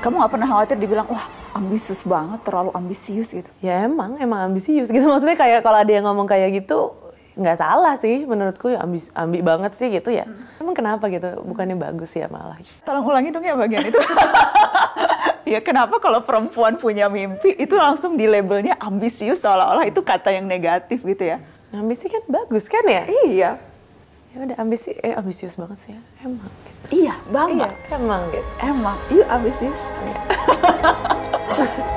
Kamu nggak pernah khawatir dibilang, wah ambisius banget, terlalu ambisius gitu? Ya emang ambisius gitu. Maksudnya kayak kalau ada yang ngomong kayak gitu, nggak salah sih menurutku, ya ambi banget sih gitu ya. Emang kenapa gitu? Bukannya bagus ya malah. Tolong ulangi dong ya bagian itu. Ya kenapa kalau perempuan punya mimpi itu langsung di labelnya ambisius, seolah-olah itu kata yang negatif gitu ya? Ambisi kan bagus kan ya? Iya. Ya udah ambisi, ambisius banget sih ya, emang gitu. Iya, banget. Iya, emang gitu. Emang, iya ambisius.